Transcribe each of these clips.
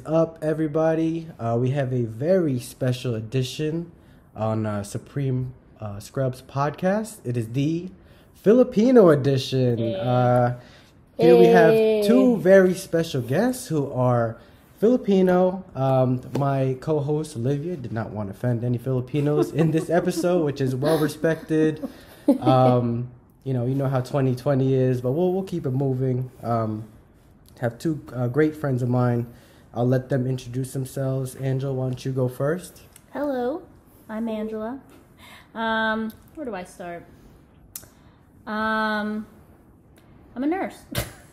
is up, everybody. We have a very special edition on Supreme Scrubs podcast. It is the Filipino edition. Here we have two very special guests who are Filipino. My co-host Olivia did not want to offend any Filipinos in this episode, which is well respected. You know how 2020 is, but we'll keep it moving. Have two great friends of mine. I'll let them introduce themselves. Angela, why don't you go first? Hello, I'm Angela. Where do I start? I'm a nurse.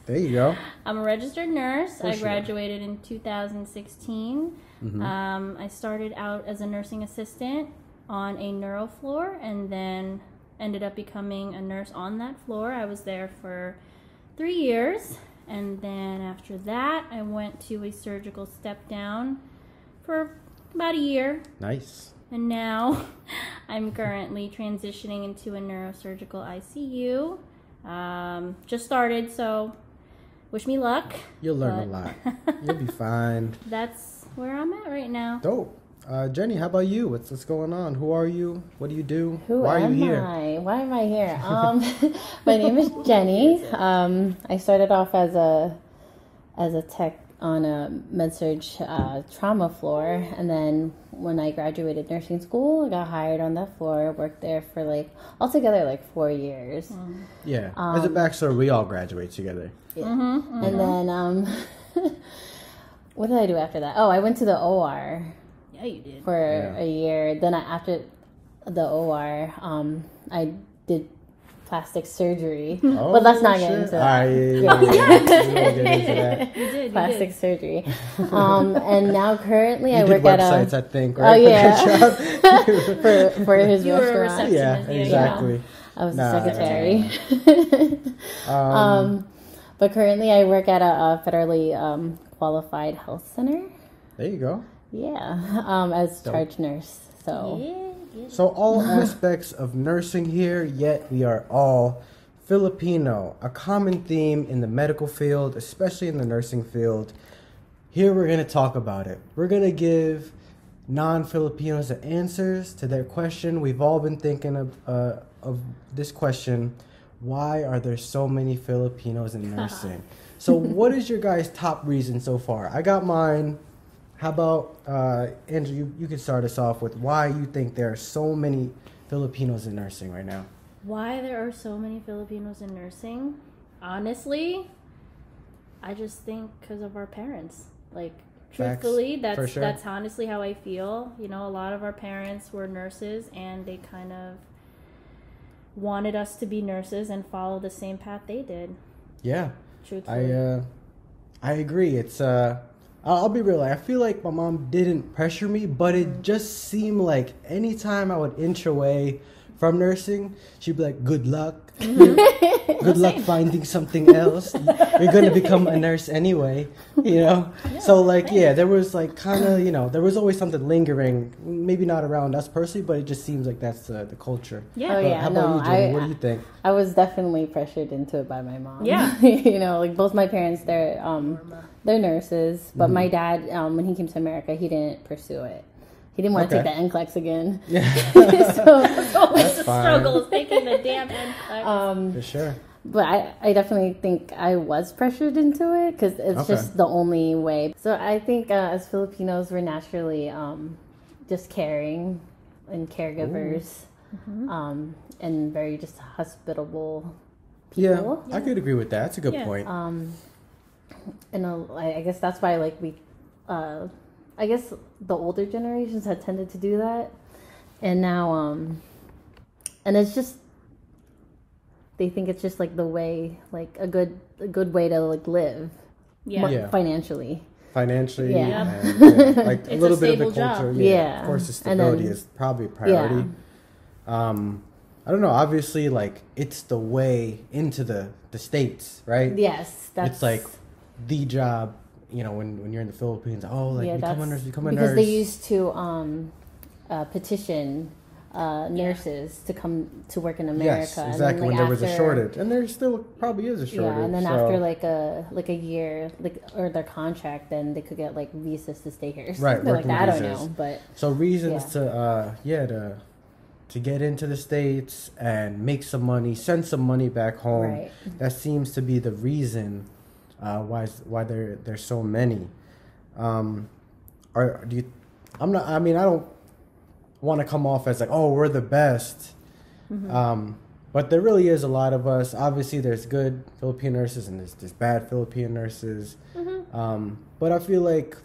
There you go. I'm a registered nurse. I graduated in 2016. Mm-hmm. I started out as a nursing assistant on a neuro floor and then ended up becoming a nurse on that floor. I was there for 3 years. And then after that, I went to a surgical step down for about a year. Nice. And now I'm currently transitioning into a neurosurgical ICU. Just started, so wish me luck. You'll learn a lot. You'll be fine. That's where I'm at right now. Dope. Jenny, how about you? What's going on? Who are you? What do you do? Why am I here? My name is Jenny. I started off as a tech on a med-surg trauma floor, and then when I graduated nursing school, I got hired on that floor. Worked there for altogether 4 years. Yeah. As a backstory, we all graduate together. Yeah. Mm-hmm, mm-hmm. And then what did I do after that? Oh, I went to the OR. Yeah, you did. For a year. Then after the OR, I did plastic surgery. Oh, but let's not get into that. You did. Plastic surgery. And now currently I work at websites, I think, right? Oh, yeah. for his restaurant. Yeah, exactly. You know, I was a secretary. But currently I work at a federally qualified health center. There you go. Yeah, as charge nurse. So all aspects of nursing here, yet we are all Filipino. A common theme in the medical field, especially in the nursing field. Here we're going to talk about it. We're going to give non-Filipinos the answers to their question. We've all been thinking of this question. Why are there so many Filipinos in nursing? So what is your guys' top reason so far? I got mine. How about, Andrew, you could start us off with why you think there are so many Filipinos in nursing right now. Why there are so many Filipinos in nursing? Honestly, I just think because of our parents. Like, truthfully, that's honestly how I feel. You know, a lot of our parents were nurses, and they kind of wanted us to be nurses and follow the same path they did. Yeah. Truthfully. I agree. It's... I'll be real. I feel like my mom didn't pressure me, but it just seemed like anytime I would inch away from nursing, she'd be like, "Good luck. Good luck finding something else. You're going to become a nurse anyway." You know? Yeah, so there was there was always something lingering, maybe not around us personally, but it just seems like that's the culture. Yeah. How about you, Jenny? What do you think? I was definitely pressured into it by my mom. Yeah. Both my parents, they're nurses, but my dad, when he came to America, he didn't pursue it. He didn't want to take the NCLEX again. Yeah. So it's always the struggle of taking the damn NCLEX. For sure. But I definitely think I was pressured into it because it's just the only way. So I think as Filipinos, we're naturally just caring and caregivers and very just hospitable people. Yeah, I could agree with that. That's a good point. I guess that's why the older generations had tended to do that, and now, and it's just they think it's just the way, a good way to live, financially, yeah. And, a little bit of the culture, Of course, the stability is probably a priority. Yeah. I don't know. Obviously, it's the way into the States, right? Yes, it's the job. You know, when you're in the Philippines, become a nurse. Because they used to petition nurses to come to work in America. Yes, exactly. And then, like, when there was a shortage, and there still probably is a shortage. Yeah, and then after like a year, like, or their contract, then they could get like visas to stay here. Right, like that, I don't know, but so reasons to get into the States and make some money, send some money back home. Right. That seems to be the reason why there's so many. I don't want to come off as like, oh, we're the best. Mm-hmm. But there really is a lot of us. Obviously, there's good Filipino nurses and there's bad Filipino nurses. Mm-hmm. But I feel like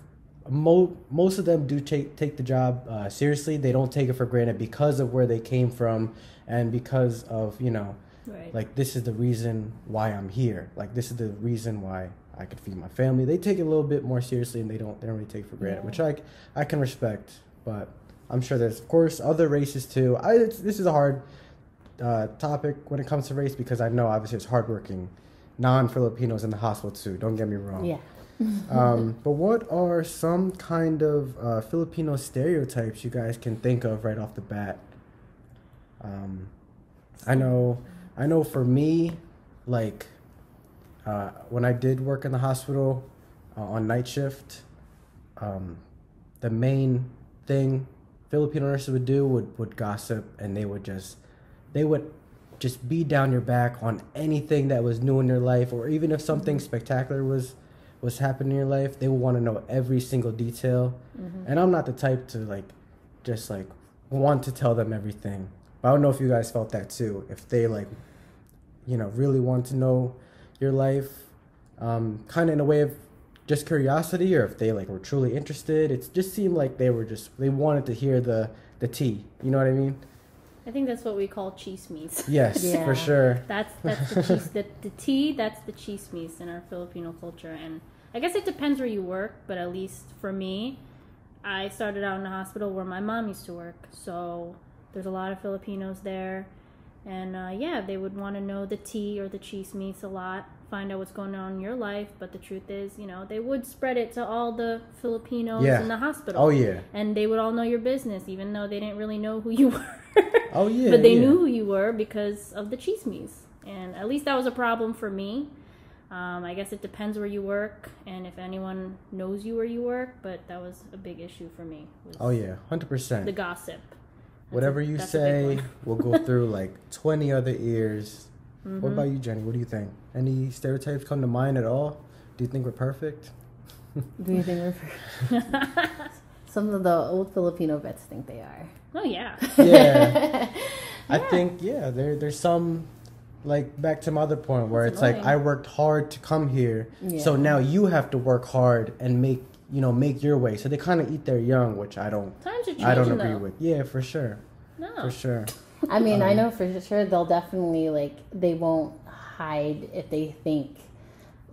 most of them do take the job seriously. They don't take it for granted because of where they came from and because of, like, this is the reason why I'm here. Like, this is the reason why I could feed my family. They take it a little bit more seriously, and they don't really take it for granted, which I can respect. But I'm sure there's, of course, other races too. This is a hard topic when it comes to race, because I know obviously it's hardworking non-Filipinos in the hospital too. Don't get me wrong. Yeah. But what are some kind of Filipino stereotypes you guys can think of right off the bat? I know for me, like, when I did work in the hospital on night shift, the main thing Filipino nurses would do would gossip, and they would just be down your back on anything that was new in your life, or even if something spectacular was happening in your life, they would want to know every single detail. Mm-hmm. And I'm not the type to just want to tell them everything. But I don't know if you guys felt that too. If they really want to know your life, kind of in a way of just curiosity, or if they were truly interested. It just seemed like they wanted to hear the tea. You know what I mean? I think that's what we call chismis. Yes, yeah. For sure. That's the cheese, the tea. That's the chismis in our Filipino culture, and I guess it depends where you work. But at least for me, I started out in a hospital where my mom used to work, so there's a lot of Filipinos there, and they would want to know the tea or the chismis a lot, find out what's going on in your life. But the truth is, they would spread it to all the Filipinos in the hospital. Oh yeah, and they would all know your business, even though they didn't really know who you were. Oh yeah, but they knew who you were because of the chismis, and at least that was a problem for me. I guess it depends where you work and if anyone knows you where you work, but that was a big issue for me. Oh yeah, 100%. The gossip. Whatever you say will go through 20 other ears. Mm-hmm. What about you, Jenny? What do you think? Any stereotypes come to mind at all? Do you think we're perfect? Some of the old Filipino vets think they are. Oh yeah. Yeah. I think there's some, back to my other point where it's like I worked hard to come here, so now you have to work hard and make your way. So they kind of eat their young, which I don't. Times are changing, I don't agree with. Yeah, for sure. No. For sure. I mean, I know for sure they'll definitely they won't hide if they think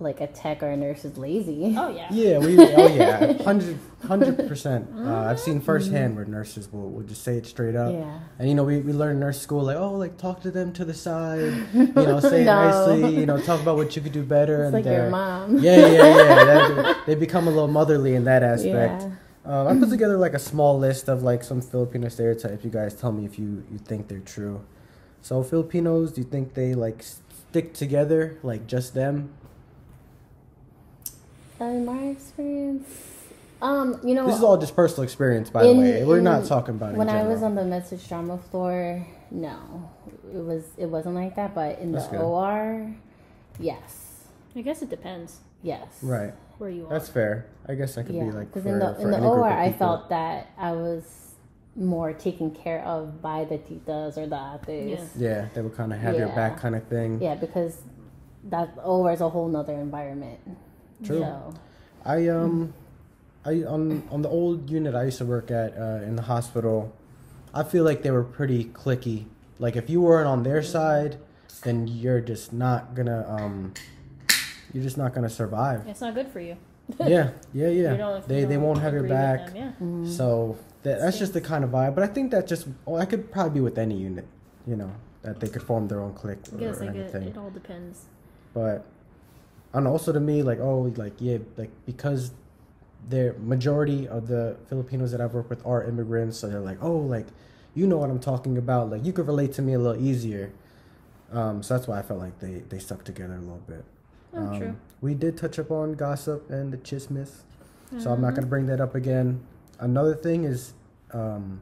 a tech or a nurse is lazy. Oh yeah. Yeah, 100%. I've seen firsthand where nurses will just say it straight up. Yeah. And we learn in nurse school talk to them to the side, say it nicely, talk about what you could do better. It's your mom. Yeah. They become a little motherly in that aspect. Yeah. I put together a small list of some Filipino stereotypes. You guys tell me if you think they're true. So Filipinos, do you think they stick together, just them? In my experience, this is all just personal experience, by the way. We're not talking about it. When I was on the med-surg trauma floor, no, it wasn't like that. But in the OR, yes. I guess it depends. Yes. Right. Where you are. That's fair. I guess I could be because in the OR, I felt that I was more taken care of by the titas or the ates. Yeah, they would kind of have your back, kind of thing. Yeah, because that OR is a whole nother environment. True. No. I on the old unit I used to work at in the hospital, I feel like they were pretty cliquey. Like if you weren't on their side, then you're just not gonna survive. It's not good for you. Yeah. They won't have your back. Them, yeah. Mm-hmm. So that's just the kind of vibe. But I think that I could probably be with any unit, that they could form their own clique or anything. It all depends. But. And also to me, because the majority of the Filipinos that I've worked with are immigrants, so they're you know what I'm talking about. Like, you could relate to me a little easier. So that's why I felt like they stuck together a little bit. Oh, true. We did touch up on gossip and the chismis. Mm-hmm. So I'm not going to bring that up again. Another thing is kind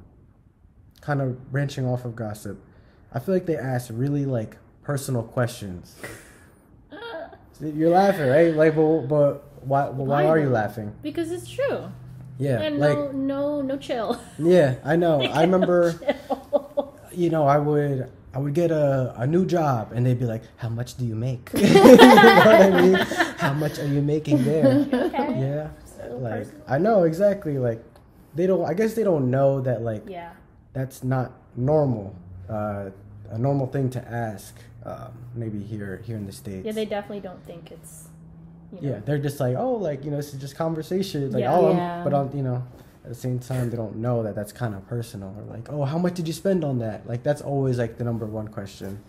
of branching off of gossip. I feel like they asked really, like, personal questions. You're laughing, right? Like, but why are you laughing? Because it's true. Yeah. And like, no chill. Yeah, I know. I remember, you know, I would get a new job, and they'd be like, how much do you make? You know what I mean? How much are you making there? Okay. Yeah. So like, personal. I know, exactly. Like, I guess they don't know that, like, yeah, that's not normal. A normal thing to ask, maybe here in the States. Yeah, they definitely don't think it's, you know. Yeah, they're just like, oh, like, you know, this is just conversation. Like, yeah. You know, at the same time, they don't know that that's kind of personal. Or like, oh, how much did you spend on that? Like, that's always, like, the number one question.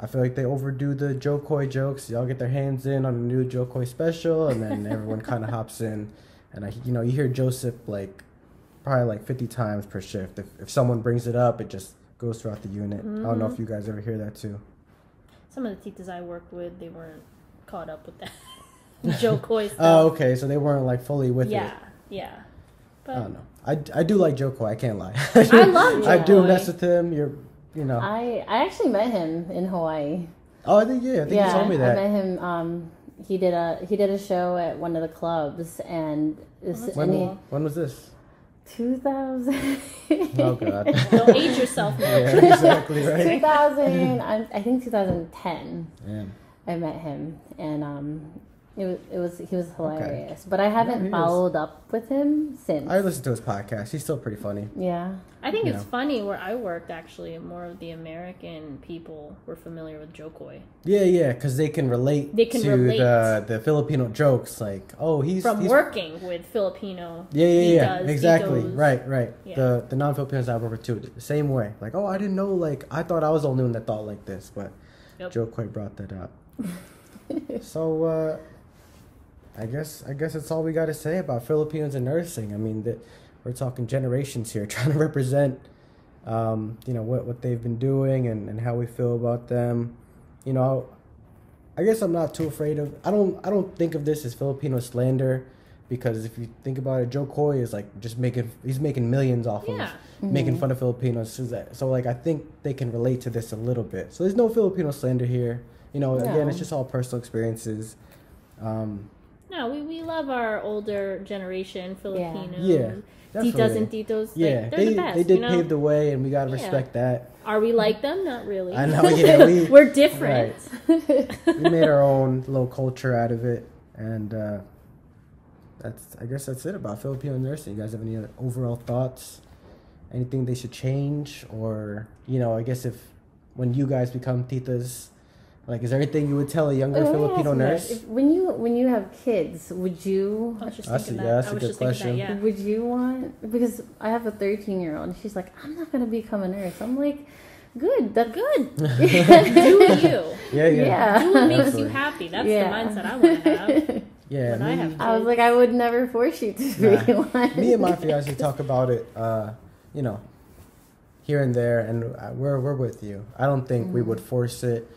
I feel like they overdo the Jo Koy jokes. Y'all get their hands in on a new Jo Koy special, and then everyone kind of hops in. And, you know, you hear Joseph, like, probably like 50 times per shift. If someone brings it up, it just goes throughout the unit. Mm-hmm. I don't know if you guys ever hear that too. Some of the teachers I worked with, they weren't caught up with that Jo Koy stuff. Oh, okay, so they weren't like fully with it. Yeah. But I don't know. I do like Jo Koy. I can't lie. I love Jo Koy. I do mess with him. You know. I actually met him in Hawaii. Oh, I think you told me that. I met him. He did a show at one of the clubs, and when was this? 2000. Oh God! Don't age yourself now. Yeah, exactly right. 2000. I think 2010. Yeah. I met him, and he was hilarious. Okay. But I haven't followed up with him since. I listened to his podcast. He's still pretty funny. Yeah, I think it's funny where I worked. Actually, more of the American people were familiar with Jo Koy. Yeah, because they can relate. The Filipino jokes, like, oh, he's working with Filipino. Exactly. Right. Yeah. The non-Filipinos I work with too, the same way. Like, oh, I didn't know. Like, I thought I was the only one that thought like this, but Jo Koy brought that up. So. I guess that's all we got to say about Filipinos and nursing. I mean, we're talking generations here, trying to represent, you know, what they've been doing and how we feel about them. You know, I guess I'm not too afraid of. I don't think of this as Filipino slander, because if you think about it, Jo Koy is like he's making millions off of making fun of Filipinos. So like, I think they can relate to this a little bit. So there's no Filipino slander here. You know, again, it's just all personal experiences. No, we love our older generation Filipinos. Yeah, titas and titos. Yeah, they're the best. They did pave the way, and we gotta respect that. Are we like them? Not really. I know. Yeah, we're different. Right. We made our own little culture out of it, and I guess that's it about Filipino nursing. You guys have any other overall thoughts? Anything they should change, or you know, I guess when you guys become titas. Like, is there anything you would tell a younger Filipino nurse? When you have kids, would you... That's a good question. Would you want... Because I have a 13-year-old, and she's like, I'm not going to become a nurse. I'm like, good, that's good. Do you. Yeah. Do what makes you happy. That's the mindset I want to have. Yeah. I was like, I would never force you to be one. Me and my fiance talk about it, you know, here and there, and we're with you. I don't think we would force it.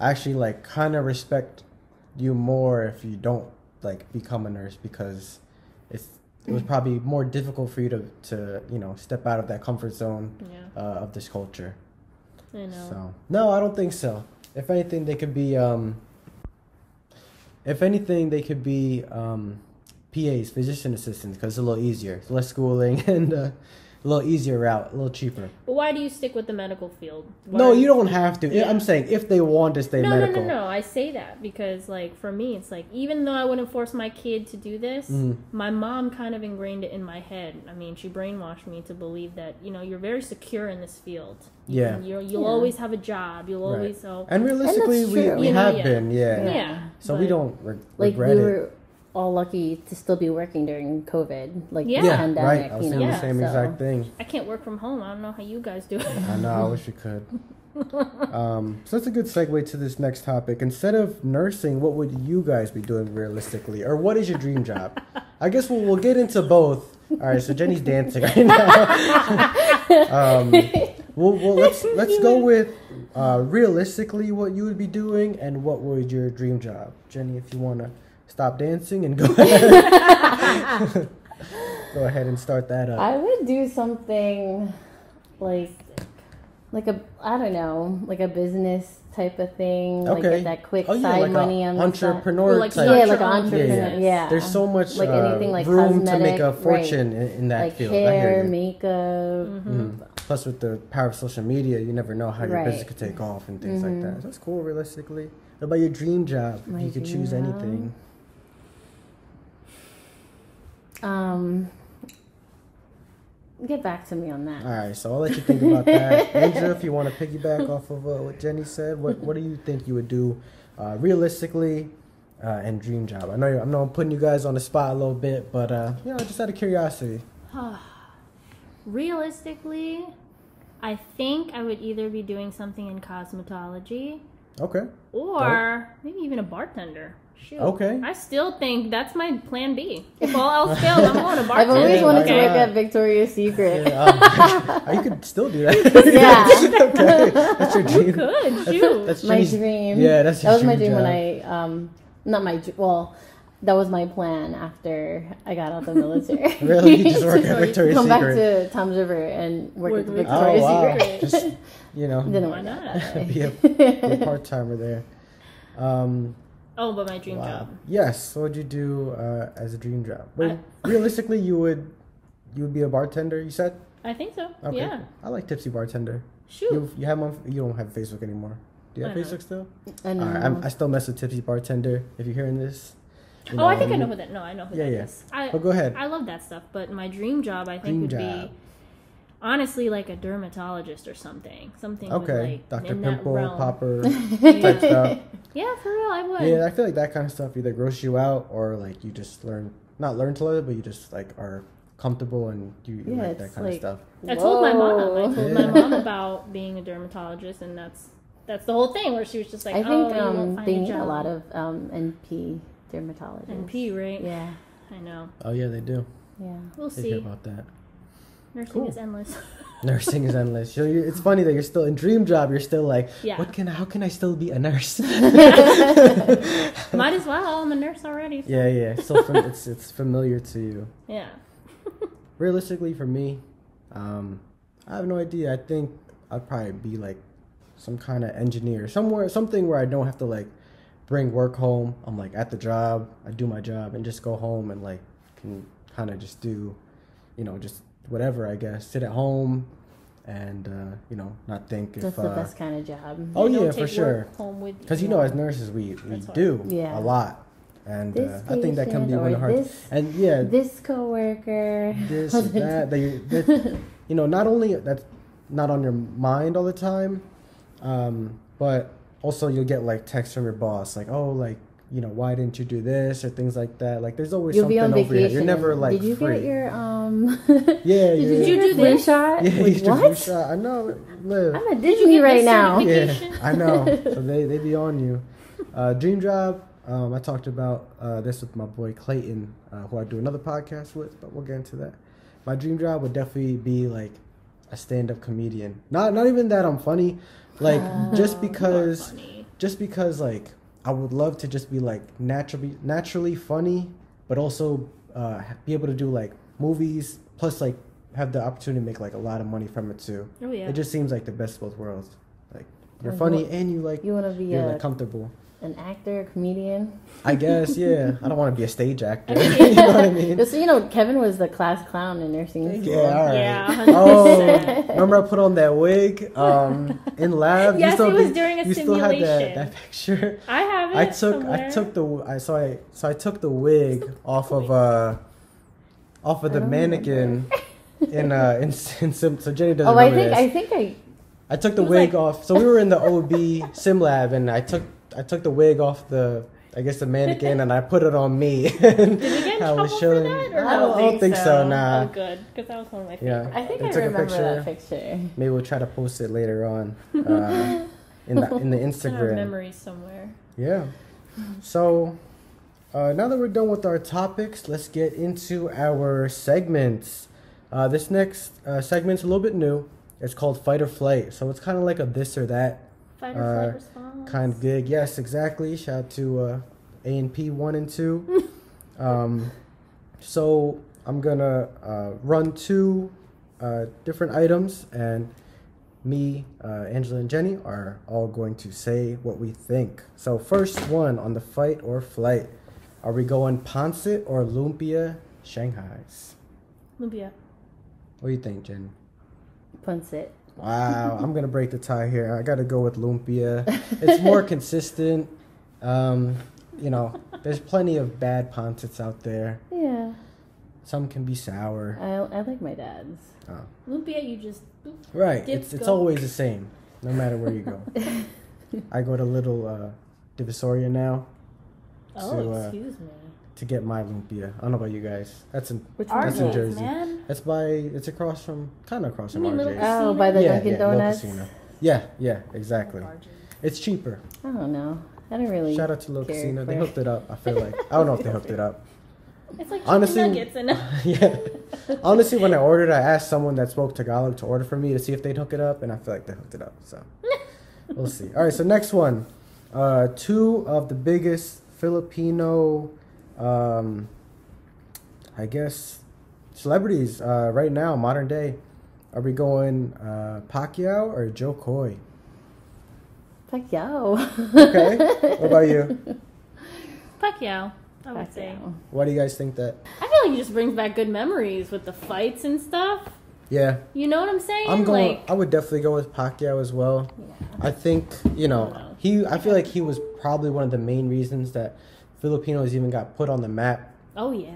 I actually like kind of respect you more if you don't like become a nurse, because it was probably more difficult for you to you know, step out of that comfort zone of this culture. I know. So no, I don't think so. If anything, they could be PAs, physician assistants, because it's a little easier, it's less schooling and. A little easier route, a little cheaper. But why do you stick with the medical field? You don't have to. Yeah. I'm saying if they want to stay medical. No. I say that because, like, for me, it's like, even though I wouldn't force my kid to do this, my mom kind of ingrained it in my head. I mean, she brainwashed me to believe that, you know, you're very secure in this field. Yeah. You'll always have a job. You'll always... And realistically, we have been. So we don't regret it. All lucky to still be working during COVID, the pandemic. Right. I was saying the same exact thing. I can't work from home. I don't know how you guys do it. I know. I wish you could. So that's a good segue to this next topic. Instead of nursing, what would you guys be doing realistically, or what is your dream job? I guess we'll get into both. All right, so Jenny's dancing right now. Well, let's go with realistically what you would be doing and what was your dream job, Jenny. If you wanna stop dancing and go ahead, go ahead and start that up. I would do something like a I don't know, like a business type of thing, okay. Like get that quick side money on the entrepreneur type. Yeah, like an entrepreneur. Yeah, there's so much like anything like room cosmetic, to make a fortune in that like field. Like hair, makeup. Mm-hmm. Plus, with the power of social media, you never know how your business could take off and things like that. So that's cool, realistically. What about your dream job? If you could choose anything. Get back to me on that. All right, so I'll let you think about that. Angela, if you want to piggyback off of what Jenny said, what do you think you would do realistically and dream job? I know I'm putting you guys on the spot a little bit, but you know, just out of curiosity. Realistically, I think I would either be doing something in cosmetology. Okay. Or maybe even a bartender. Shoot. Okay. I still think that's my plan B. If all else fails, I'm going to bartender. I've always wanted to work at Victoria's Secret. Yeah, you could still do that. Yeah. Okay. That's your dream. You could. Shoot. That's my dream. Yeah, that's your dream. That was my dream job. When I, that was my plan after I got out of the military. Really? You just work at Victoria's Secret? Come back to Tom's River and work at the Victoria's Secret. Just, you know. Didn't want that. Be a part-timer there. But my dream job. Yes. What would you do as a dream job? Well, realistically, you would be a bartender, you said? I think so. Okay. Yeah. I like Tipsy Bartender. Shoot. You have one. You don't have Facebook anymore. Do you have Facebook still? I know. All right, I still mess with Tipsy Bartender. If you're hearing this. You know, I think I know who that. No, I know who that is. Yeah. Go ahead. I love that stuff, but my dream job, I think, would be honestly like a dermatologist or something. Something with, like Dr. Pimple Popper type stuff. Yeah, for real, I would. Yeah, I feel like that kind of stuff either grosses you out or like you just not learn to love it, but you just like are comfortable and you like that kind of stuff. Whoa. I told my mom about being a dermatologist, and that's the whole thing where she was just like, I think they need a lot of NP. Dermatologist. NP, right? Yeah. I know. Oh, yeah, they do. Yeah. We'll see. Hear about that. Nursing is endless. Nursing is endless. It's funny that you're still in dream job. You're still like, how can I still be a nurse? Might as well. I'm a nurse already. So. Yeah. So it's familiar to you. Yeah. Realistically, for me, I have no idea. I think I'd probably be like some kind of engineer. Something where I don't have to like bring work home. I'm like at the job, I do my job and just go home and like can kind of just do, you know, just whatever, I guess. Sit at home and you know, not think. That's the best kind of job. Oh yeah, for sure. Because you know, as nurses we do a lot, and I think that can be one of the hardest. And yeah, this coworker, this that you know, not only that's not on your mind all the time, but also, you'll get, like, texts from your boss, like, oh, like, you know, why didn't you do this or things like that. Like, there's always something over here. You're never, like, free. Did you get your, yeah. Did you do this? Shot? Yeah, like, what? Shot. I know. Live. I'm a Disney right now. Yeah, I know. So they be on you. Dream job. I talked about this with my boy Clayton, who I do another podcast with, but we'll get into that. My dream job would definitely be, like, a stand-up comedian. Not even that I'm funny. Like, just because like I would love to just be like naturally funny, but also be able to do like movies, plus like have the opportunity to make like a lot of money from it too. Oh yeah. It just seems like the best of both worlds. Like you're funny and you're like comfortable. An actor, a comedian? I guess, yeah. I don't want to be a stage actor. You know what I mean? So, you know, Kevin was the class clown in nursing school. Yeah, all right. Yeah, 100%. Oh, remember I put on that wig in lab? Yes, it was during a simulation. You still had that picture? I have it I took the wig off of the mannequin in sim. So Jenny doesn't remember this. I took the wig off. So we were in the OB sim lab, and I took the wig off the mannequin, and I put it on me. Did you get in trouble for that? Or I don't think so. Nah. Oh, good, because that was one of my favorites. Yeah. I think I remember that picture. Maybe we'll try to post it later on in the Instagram. I have memories somewhere. Yeah. So, Now that we're done with our topics, let's get into our segments. This next segment's a little bit new. It's called Fight or Flight. So it's kind of like a this or that. Fight or flight response. Kind of gig. Yes, exactly. Shout out to A&P 1 and 2. So I'm going to run two different items, and me, Angela, and Jenny are all going to say what we think. So first one on the fight or flight. Are we going Ponset or Lumpia Shanghai's? Lumpia. What do you think, Jenny? Ponset. Wow, I'm going to break the tie here. I got to go with Lumpia. It's more consistent. You know, there's plenty of bad Ponsets out there. Yeah. Some can be sour. I like my dad's. Oh. Lumpia, you just... Boop, right. Dip, it's always the same, no matter where you go. I go to Little Divisoria now. Oh, to, excuse me. To get my Lumpia. I don't know about you guys. That's in, that's in Jersey. Man? That's by... It's across from... Kind of across from RJ's. Oh, by the Dunkin' Donuts? Casino. Yeah, yeah, exactly. It's cheaper. I don't know. I don't really Shout out to Lil Casino. They hooked it up, I feel like. I don't know if they hooked it up. It's like chicken nuggets and... Yeah. Honestly, when I ordered, I asked someone that spoke Tagalog to order for me to see if they'd hook it up, and I feel like they hooked it up. So, we'll see. All right, so next one. Two of the biggest Filipino, I guess, celebrities right now, modern day. Are we going Pacquiao or Jo Koy? Pacquiao. Okay. What about you? Pacquiao, I would say. Why do you guys think that? I feel like it just brings back good memories with the fights and stuff. Yeah. You know what I'm saying? I'm going. Like, I would definitely go with Pacquiao as well. Yeah. I think, you know, I feel like he was probably one of the main reasons that Filipinos even got put on the map. Oh yeah.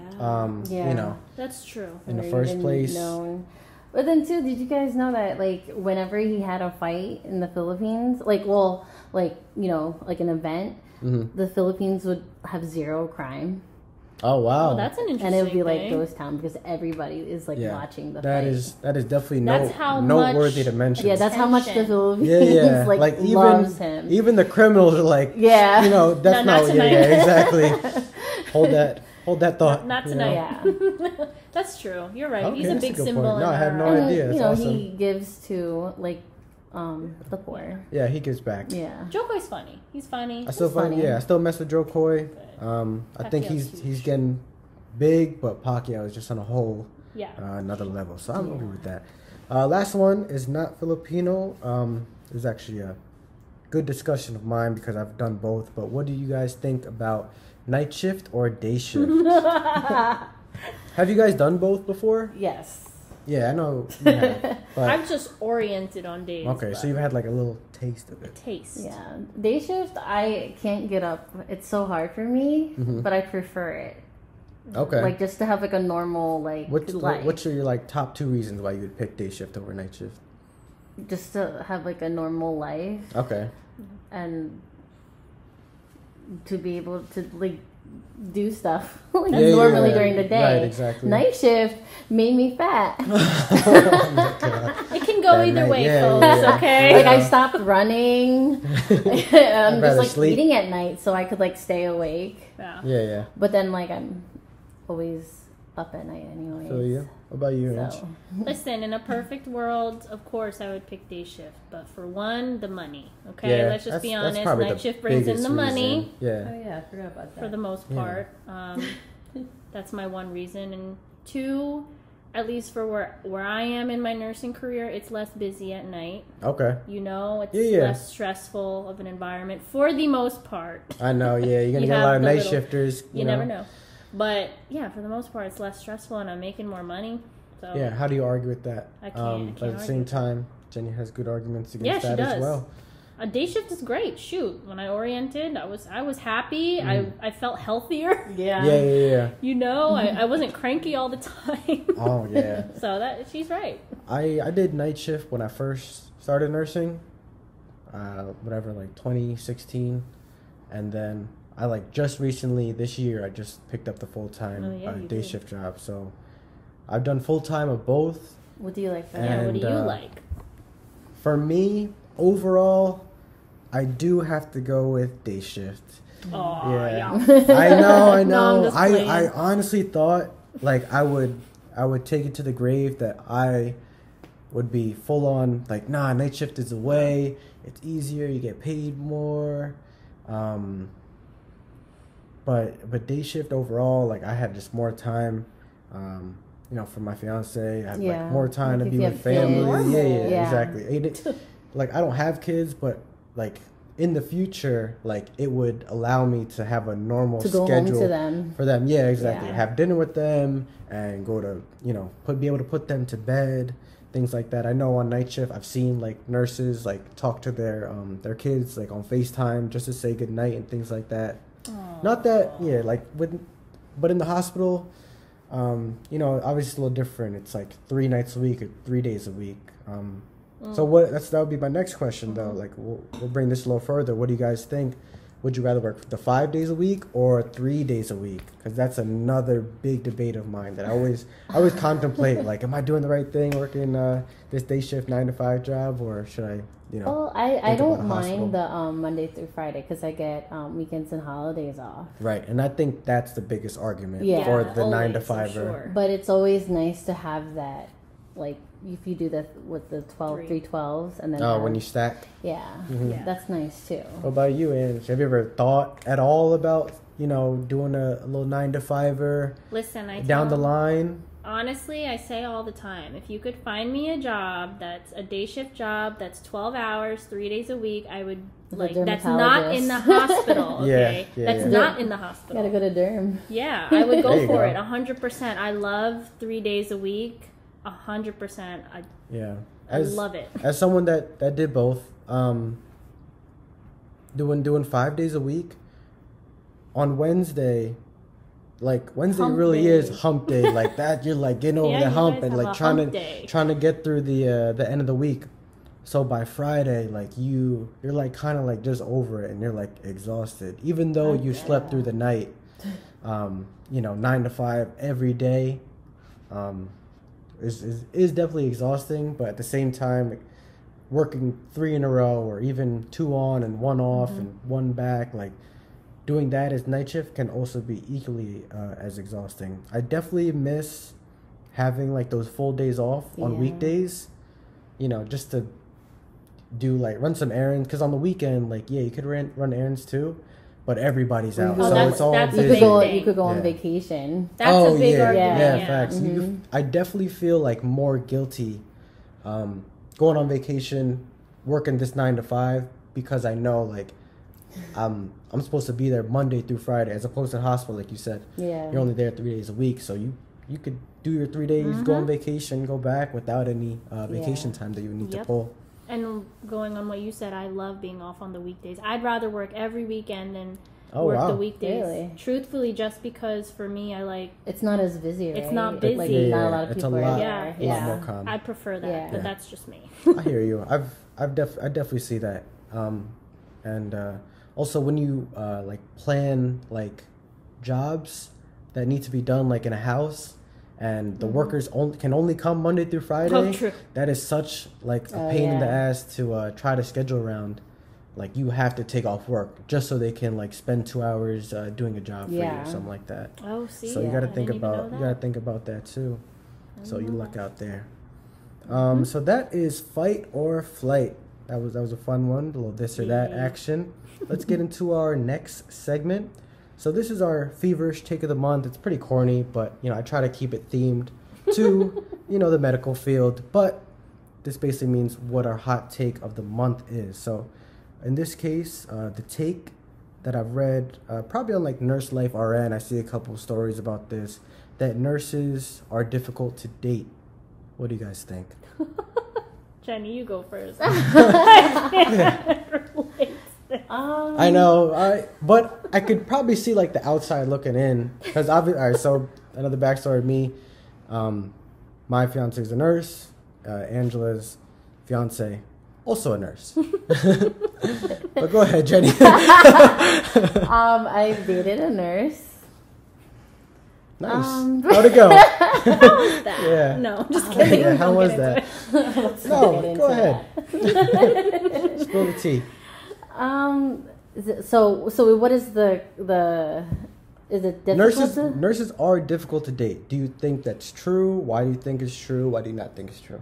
Yeah. You know. That's true. In the first place. Known. But then, too, did you guys know that, like, whenever he had a fight in the Philippines, like, well, like, you know, like an event, the Philippines would have zero crime. Oh, wow. Oh, that's an interesting thing. And it would be, like, ghost town because everybody is, like, watching the fight. That is definitely noteworthy to mention. Yeah, that's how much the Philippines, like loves him. Even the criminals are like, you know, that's exactly. Hold that thought. Not tonight. You know? Yeah. That's true. You're right. Okay, he's a big symbol. No, I had no idea. And, you know, awesome. He gives to, like, the poor. Yeah, he gives back. Yeah. Jo Koy's funny. He's funny. I still mess with Jo Koy. I think he's getting big, but Pacquiao is just on a whole another level. So I'm agree with that. Last one is not Filipino. It was actually a good discussion of mine because I've done both. But what do you guys think about night shift or day shift? Have you guys done both before? Yes. Yeah, I know you have. I'm just oriented on days. Okay, so you've had like a little taste of it. Yeah. Day shift, I can't get up. It's so hard for me, but I prefer it. Okay. Like just to have like a normal like life. What's your like top two reasons why you would pick day shift over night shift? Just to have like a normal life. Okay. And... to be able to like do stuff like normally during the day. Right, exactly. Night shift made me fat. Oh, it can go either way, folks. Okay. Like I stopped running. I'm just like eating at night so I could like stay awake. Yeah. But then like I'm always up at night anyways. So what about you, Ange? Listen, in a perfect world, of course I would pick day shift, but for one, the money. Okay, let's just be honest. Night shift brings in the money. Yeah. Oh yeah, I forgot about that. For the most part, that's my one reason. And two, at least for where I am in my nursing career, it's less busy at night. Okay. You know, it's less stressful of an environment for the most part. I know. Yeah, you're gonna get a lot of night shifters. You never know. But, yeah, for the most part, it's less stressful and I'm making more money. So yeah, how do you argue with that? I can't. But at the same time, Jenny has good arguments against that as well. A day shift is great. Shoot, when I oriented, I was happy. I felt healthier. Yeah. You know, I wasn't cranky all the time. Oh, yeah. So she's right. I did night shift when I first started nursing, like 2016, and then... I like just recently this year I just picked up the full time day shift job, so I've done full time of both. What do you like? What do you like? For me, overall, I do have to go with day shift. Yeah. I know. No, I honestly thought like I would take it to the grave that I would be full on like, nah, night shift is the way. It's easier. You get paid more. But day shift overall, like I had just more time. You know, for my fiance, I had like more time to be with family. Yeah, exactly. Like I don't have kids, but like in the future, like it would allow me to have a normal schedule go home to them. For them. Yeah, exactly. Yeah. Have dinner with them and go to, you know, be able to put them to bed, things like that. I know on night shift, I've seen like nurses like talk to their kids like on FaceTime just to say goodnight and things like that. Aww. Not that, yeah, like but in the hospital, you know, obviously it's a little different. It's like 3 nights a week or 3 days a week. So that would be my next question though. Like we'll bring this a little further. What do you guys think? Would you rather work the 5 days a week or 3 days a week? Because that's another big debate of mine that I always contemplate. Like, am I doing the right thing working this day shift 9-to-5 job, or should I, you know? Well, I don't mind the Monday through Friday because I get weekends and holidays off. Right, and I think that's the biggest argument for the 9-to-5. Sure. But it's always nice to have that, like. If you do that with the 3 12s and then when you stack, that's nice too. What about you, Ange? Have you ever thought at all about, you know, doing a little 9-to-5er? Listen, down the line. Honestly, I say all the time, if you could find me a job that's a day shift job that's 12 hours, 3 days a week, I would like. That's not in the hospital. Okay, that's not in the hospital. Gotta go to derm. Yeah, I would go for it 100%. I love 3 days a week. 100%. I love it. As someone that did both, doing 5 days a week. On Wednesday, like Wednesday really is hump day. Like that, you're like getting over the hump and like trying to get through the end of the week. So by Friday, like you're like kind of like just over it and you're like exhausted, even though you slept through the night. You know, 9 to 5 every day. Is definitely exhausting, but at the same time, working 3 in a row or even 2 on and 1 off and 1 back, like doing that as night shift can also be equally as exhausting. I definitely miss having like those full days off on weekdays, you know, just to do like run some errands, because on the weekend, like you could run errands too. But everybody's out, so it's all busy. You could go on vacation. That's a big argument. Yeah, facts. Mm-hmm. I definitely feel like more guilty going on vacation, working this 9-to-5, because I know like I'm supposed to be there Monday through Friday, as opposed to the hospital, like you said. Yeah, you're only there 3 days a week, so you could do your 3 days, go on vacation, go back without any vacation time that you need to pull. And going on what you said, I love being off on the weekdays. I'd rather work every weekend than work the weekdays. Really? Truthfully, just because for me, I like... It's not as busy, right? It's not busy. Like, not a lot of people are there. Yeah, it's more calm. I prefer that, but that's just me. I hear you. I definitely see that. And also, when you like plan like jobs that need to be done like in a house... And the workers can only come Monday through Friday. Oh, true. That is such like a pain in the ass to try to schedule around. Like you have to take off work just so they can like spend 2 hours doing a job for you or something like that. Oh, see. So you got to think about that too. So you luck out there. So that is fight or flight. That was a fun one. A little this or that action. Let's get into our next segment. So this is our feverish take of the month. It's pretty corny, but, you know, I try to keep it themed to, you know, the medical field. But this basically means what our hot take of the month is. So in this case, the take that I've read, probably on, like, Nurse Life RN, I see a couple of stories about this, that nurses are difficult to date. What do you guys think? Jenny, you go first. I know, but I could probably see like the outside looking in, because obviously. All right, so another backstory of me, my fiance is a nurse. Angela's fiance also a nurse. But go ahead, Jenny. I dated a nurse. Nice. How'd it go? How was that? Yeah. No, just kidding. Yeah, how was that? No, go ahead. Spill the tea. So what is the is it difficult? Nurses are difficult to date. Do you think that's true? Why do you think it's true? Why do you not think it's true?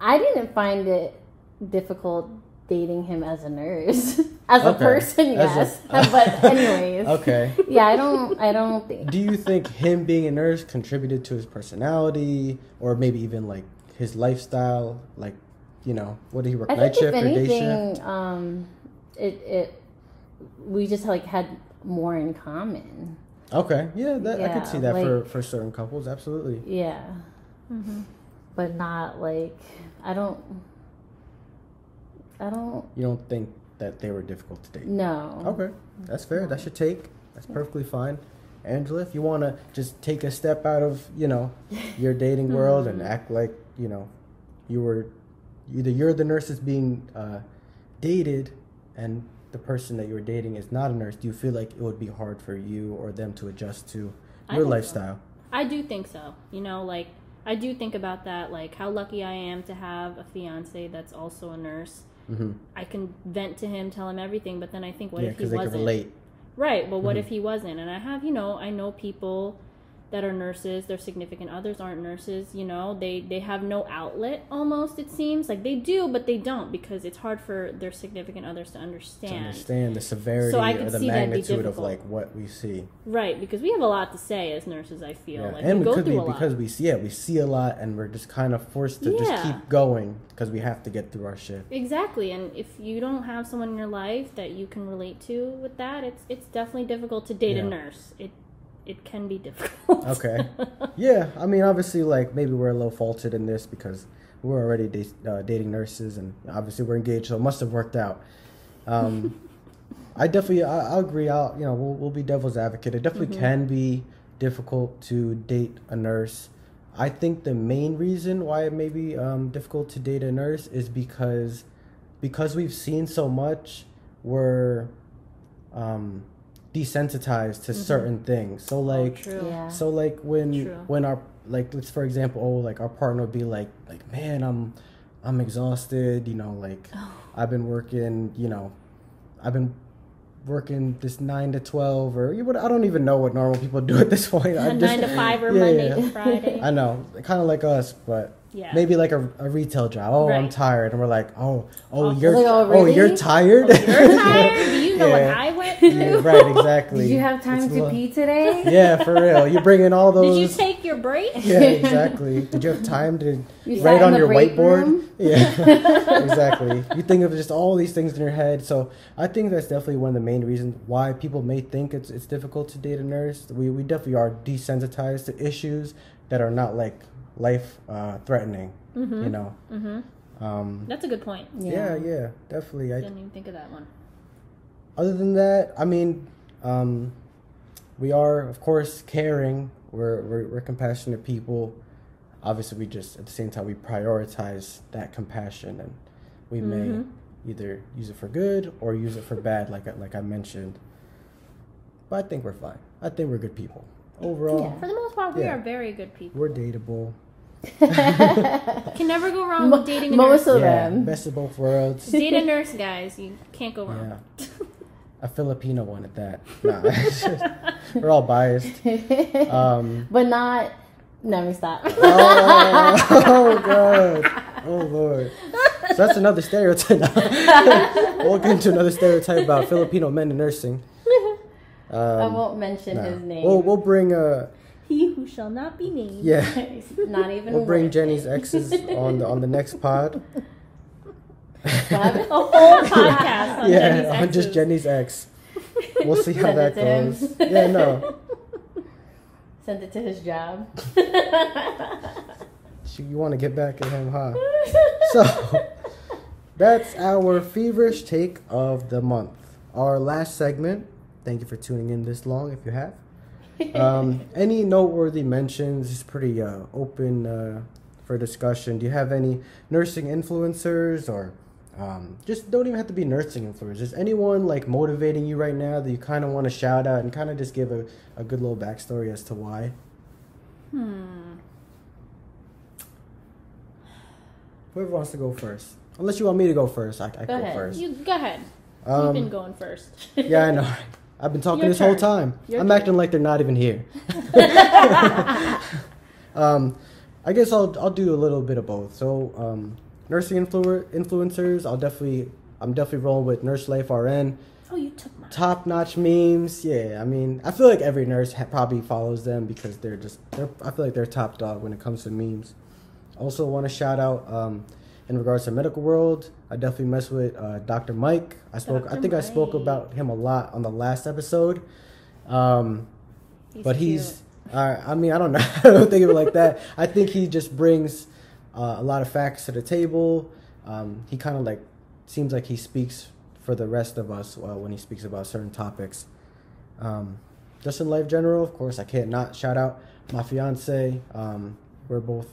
I didn't find it difficult dating him as a nurse. As a person, yes. But anyways. Okay. Yeah, I don't think. Do you think him being a nurse contributed to his personality, or maybe even like his lifestyle? Like, you know, what did he work, night shift or day shift? We just like had more in common. Okay. Yeah, I could see that, like, for certain couples, absolutely. Yeah. Mm-hmm. But not like, I don't. You don't think that they were difficult to date? No. Okay, that's fair. That's your take. That's perfectly fine. Angela, if you want to just take a step out of, you know, your dating world and act like, you know, you were either you're the nurse that's being dated and the person that you're dating is not a nurse, do you feel like it would be hard for you or them to adjust to your lifestyle? So. I do think so. You know, like, I do think about that, like how lucky I am to have a fiance that's also a nurse. Mm-hmm. I can vent to him, tell him everything, but then I think, what if he wasn't? Yeah, because they can relate. Right, but what if he wasn't? And I have, you know, I know people that are nurses, their significant others aren't nurses, you know, they have no outlet almost, it seems. Like they do, but they don't, because it's hard for their significant others to understand. To understand the severity or the magnitude of like what we see. Right, because we have a lot to say as nurses, I feel. Yeah. Like, and we go through a lot. Because we see a lot and we're just kind of forced to just keep going because we have to get through our shift. Exactly, and if you don't have someone in your life that you can relate to with that, it's definitely difficult to date a nurse. It can be difficult. Okay. Yeah. I mean, obviously, like, maybe we're a little faulted in this because we're already dating nurses and obviously we're engaged, so it must have worked out. I'll agree. We'll be devil's advocate. It definitely can be difficult to date a nurse. I think the main reason why it may be difficult to date a nurse is because we've seen so much, we're... desensitized to certain things. So like, when our, like, let's, for example, our partner would be like, man, I'm exhausted, you know, like, I've been working this 9 to 12 or I don't even know what normal people do at this point. 9 to 5 or Monday to Friday. I know, kind of like us, but maybe like a retail job. I'm tired, and we're like, you're tired. Oh, you're tired. Do you know what I went through? Yeah, right, exactly. Did you have time to pee today? Yeah, for real. You bring in all those. Did you take your break? Yeah, exactly. Did you have time to write on your whiteboard? Room? Yeah, exactly. You think of just all these things in your head. So I think that's definitely one of the main reasons why people may think it's difficult to date a nurse. We definitely are desensitized to issues that are not like life threatening, you know. That's a good point. Yeah, definitely. I didn't even think of that one. Other than that, I mean, we are, of course, caring. We're compassionate people. Obviously, we just, at the same time, we prioritize that compassion, and we may either use it for good or use it for bad, like I mentioned. But I think we're fine. I think we're good people overall. Yeah. For the most part, we are very good people. We're dateable. Can never go wrong with dating a nurse. Most of them. Best of both worlds. Date a nurse, guys. You can't go wrong. Yeah. A Filipino one at that. Nah, we're all biased. But not... Never stop. Oh, God. Oh, Lord. So that's another stereotype. We'll get into another stereotype about Filipino men in nursing. I won't mention his name. We'll bring a... He who shall not be named. Yeah. Not even. We'll bring Jenny's exes on the next pod. A whole podcast on Jenny's exes. On just Jenny's ex. We'll see how that goes. Yeah, no. Send it to his job. You want to get back at him, huh? So, that's our feverish take of the month. Our last segment. Thank you for tuning in this long, if you have. Any noteworthy mentions is pretty open for discussion. Do you have any nursing influencers, or just don't even have to be nursing influencers? Is anyone like motivating you right now that you kind of want to shout out and kind of just give a good little backstory as to why? Whoever wants to go first. Unless you want me to go first. I go first. You go ahead. You've been going first. Yeah, I know. I've been talking this whole time. I'm acting like they're not even here. I guess I'll do a little bit of both. So, nursing influencers, I'm definitely rolling with Nurse Life RN. Oh, you took mine. Top-notch memes. Yeah, I mean, I feel like every nurse probably follows them because I feel like they're top dog when it comes to memes. Also want to shout out in regards to medical world, I definitely mess with Dr. Mike. I spoke about him a lot on the last episode. He's I mean, I don't know. I don't think of it like that. I think he just brings a lot of facts to the table. He kind of like seems like he speaks for the rest of us when he speaks about certain topics. Just in life general, of course, I can't not shout out my fiance. We're both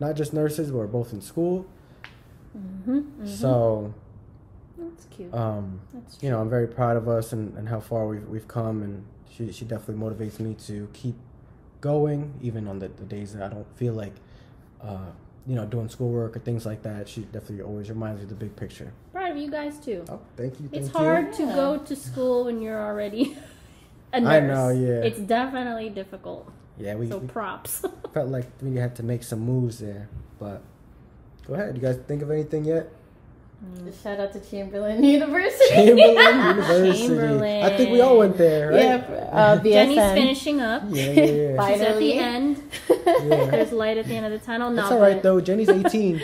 not just nurses, but we're both in school. Mm-hmm, mm-hmm. So that's cute. That's true. You know, I'm very proud of us and how far we've come, and she definitely motivates me to keep going, even on the days that I don't feel like doing schoolwork or things like that. She definitely always reminds me of the big picture. Proud of you guys too. Oh, thank you. It's hard to go to school when you're already a nurse. I know, yeah. It's definitely difficult. Yeah, we props. Felt like we had to make some moves there, but go ahead. You guys think of anything yet? Shout out to Chamberlain University. I think we all went there, right? Yeah. Jenny's finishing up. Yeah. Finally. She's at the end. Yeah. There's light at the end of the tunnel. That's all right, though. Jenny's 18.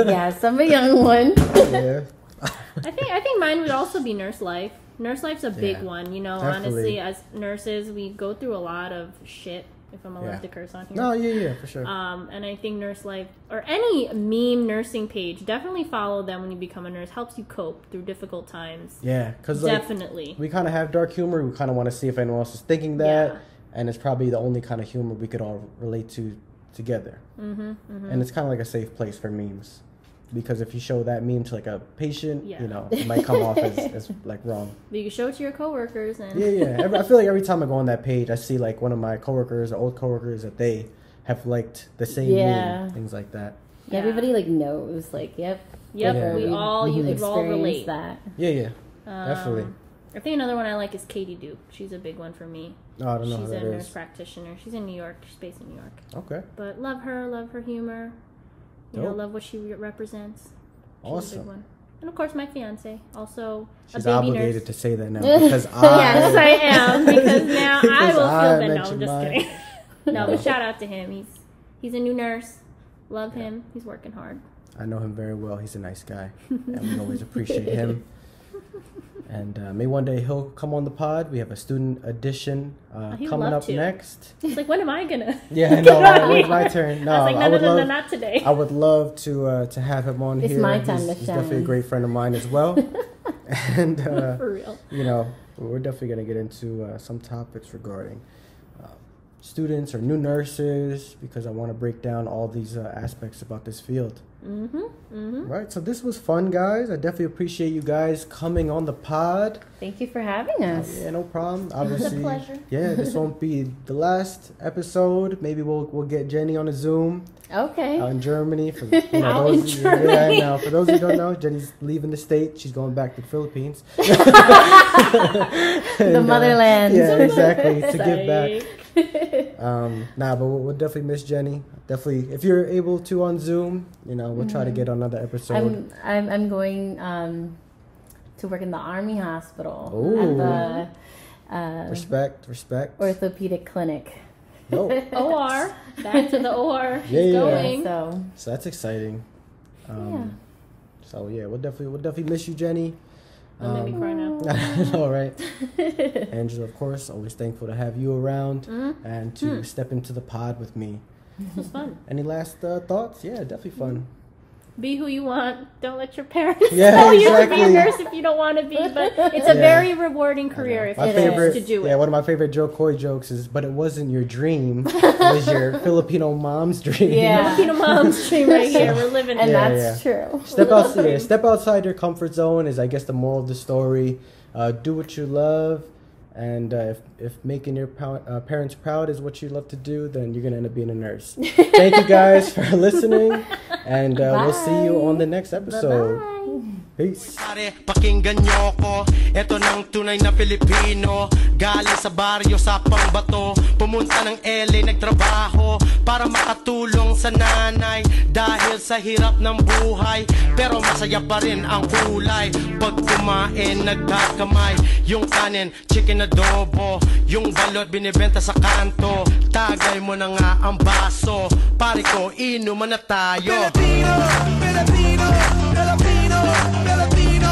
Yes, I'm a young one. Yeah. I think mine would also be Nurse Life. Nurse Life's a big one. You know, definitely. Honestly, as nurses, we go through a lot of shit. If I'm allowed to curse on here. No, yeah, for sure. And I think Nurse Life, or any meme nursing page, definitely follow them when you become a nurse. Helps you cope through difficult times. Yeah, because definitely. Like, we kind of have dark humor. We kind of want to see if anyone else is thinking that. Yeah. And it's probably the only kind of humor we could all relate to together. Mm-hmm, mm-hmm. And it's kind of like a safe place for memes. Because if you show that meme to like a patient, you know, it might come off as like wrong. But you can show it to your coworkers and I feel like every time I go on that page, I see like one of my coworkers or old coworkers that they have liked the same meme, things like that. Yeah. Everybody like knows, like yep. Yeah. We all relate that. Yeah, definitely. I think another one I like is Katie Duke. She's a big one for me. Oh, I don't know who that is. She's a nurse practitioner. She's in New York. She's based in New York. Okay. But love her humor. You know, love what she represents. She's awesome. A big one. And of course, my fiance, also she's a baby obligated nurse. To say that now because yes, I am. Because now because I will feel that. No, I'm just kidding. No, but shout out to him. He's a new nurse. Love him. He's working hard. I know him very well. He's a nice guy, and we always appreciate him. And maybe one day he'll come on the pod. We have a student edition coming up next. It's like, when am I gonna? Yeah, I know. It's my turn. No, I was like, no, not today. I would love to have him on here. It's my time to shine. He's definitely a great friend of mine as well. And for real, you know, we're definitely gonna get into some topics regarding students or new nurses because I want to break down all these aspects about this field. Mm-hmm, mm-hmm. Right, so this was fun, guys. I definitely appreciate you guys coming on the pod. Thank you for having us. Yeah, no problem. Obviously, it was a pleasure. Yeah, this won't be the last episode. Maybe we'll get Jenny on a Zoom. Okay. Out in Germany. For, you know, for those who don't know, Jenny's leaving the state. She's going back to the Philippines. The motherland. Yeah, exactly. To give back. But we'll definitely miss Jenny. Definitely, if you're able to on Zoom, you know, we'll try to get another episode. I'm going to work in the Army Hospital. Ooh. At the respect orthopedic clinic. No. OR. Back to the OR. She's going. So that's exciting. So yeah, we'll definitely miss you, Jenny. Don't make me cry now. All right. Angela, of course, always thankful to have you around and to step into the pod with me. This was fun. Any last thoughts? Yeah, definitely fun. Be who you want. Don't let your parents tell you to be a nurse if you don't want to be. But it's a very rewarding career if you're to do it. Yeah, one of my favorite Jo Koy jokes is, but it wasn't your dream. It was your Filipino mom's dream. Yeah, Filipino mom's dream right here. We're living it. And that's true. Step outside your comfort zone is, I guess, the moral of the story. Do what you love. And if making your parents proud is what you love to do, then you're going to end up being a nurse. Thank you guys for listening. And we'll see you on the next episode. Bye-bye. Peace. Pakinggan nyo ko. Ito ng tunay na Pilipino. Galing sa baryo sa pangbato. Pumunta ng LA, nagtrabaho para makatulong sa nanay. Dahil sa hirap ng buhay, pero masaya pa rin ang kulay. Pag kumain, nagkakamay. Yung kanin, chicken adobo. Yung balot, binibenta sa kanto. Tagay mo na nga ang baso. Pare ko, inuman na tayo. Pilipino, Pilipino, Pilipino, Pilipino.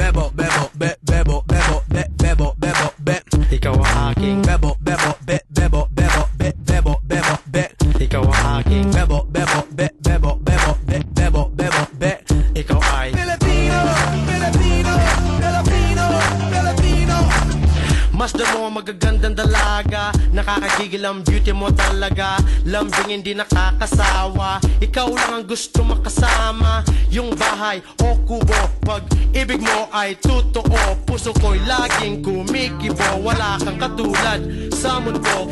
Bebo, bebo, be, bebo, bebo, be, bebo, bebo, be. Ikaw ang aking bebo, bebo, be, bebo, bebo, be, bebo, bebo, be. Ikaw ang aking bebo, bebo, be, bebo, bebo, be, bebo, bebo, be. Ikaw ay Pilipino, Pilipino, Pilipino, Pilipino. Masdan mo magagandang dalaga. Nakakagigil ang beauty mo talaga. Lambing hindi nakakasawa. Ikaw lang ang gusto makasama. Yung bahay o kubo, pag ibig mo ay totoo. Puso ko'y laging kumikibo. Wala kang katulad sa mundo ko.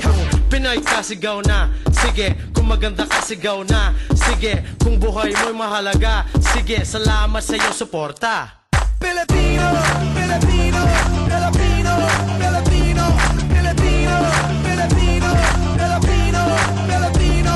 Pinay ka, sigaw na. Sige, kung maganda ka, sigaw na. Sige, kung buhay mo'y mahalaga. Sige, salamat sa iyong suporta. Pilipino, Pilipino, Pilipino, Pilipino, Pilipino, Pilipino, Pilipino, Pilipino.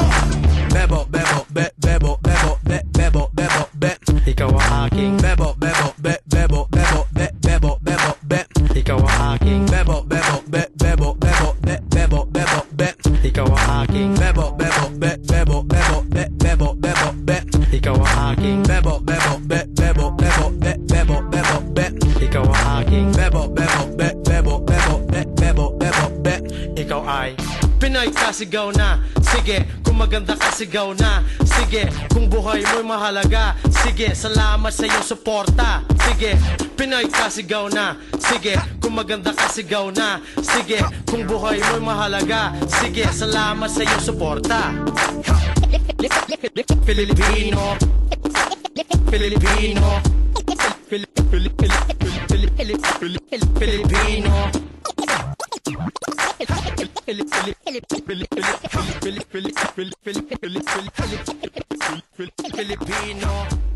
Bebo, bebo, be, bebo, bebo, be, bebo, bebo, be. Ikaw ang aking bebo, bebo, be, bebo, bebo, be, bebo, bebo, be. Ikaw ang aking bebo, bebo, be, bebo, bebo, be, bebo, bebo, be. Ikaw ang aking bebo, bebo, be, bebo, bebo, be, bebo, bebo, be. Ikaw ang aking bebo, bebo, be, bebo, bebo, be, bebo, bebo, be. Ikaw ang aking bebo, bebo, be, bebo, bebo, be, bebo, bebo, be. Ikaw ay Pinay ka, sigaw na. Sige, kung maganda ka, sigaw na. Sige, kung buhay mo'y mahalaga. Sige, salamat sa iyong suporta. Sige, Pinay ka, sigaw na. Sige, kung maganda ka, sigaw na. Sige, kung buhay mo'y mahalaga. Sige, salamat sa iyong suporta. Filipino, Filipino, Filipino. Filipino.